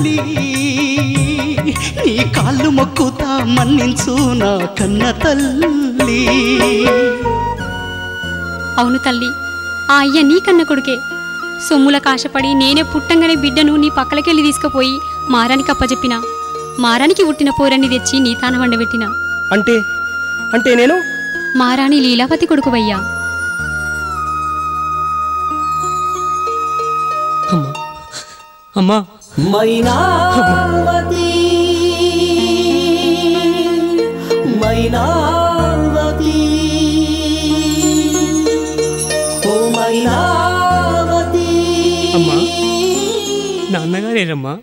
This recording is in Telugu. తల్లి నీ కాళ్ళు మొక్కుతా మన్నించు నా కన్న తల్లి. అవును తల్లి, ఆ అయ్య నీ కన్న కొడుకే. సొమ్ముల కాశపడి నేనే పుట్టంగానే బిడ్డను నీ పక్కలకెళ్ళి తీసుకుపోయి మారానికి అప్పజెప్పినా, మారానికి పుట్టిన పోరన్ని తెచ్చి నీ తాన వండబెట్టినా. అంటే అంటే నేను మారాణి లీలావతి కొడుకువయ్యా. అమ్మా మైనావతి మైనావతి ఓ మైనావతి. అమ్మా నాన్నగారేనమ్మా.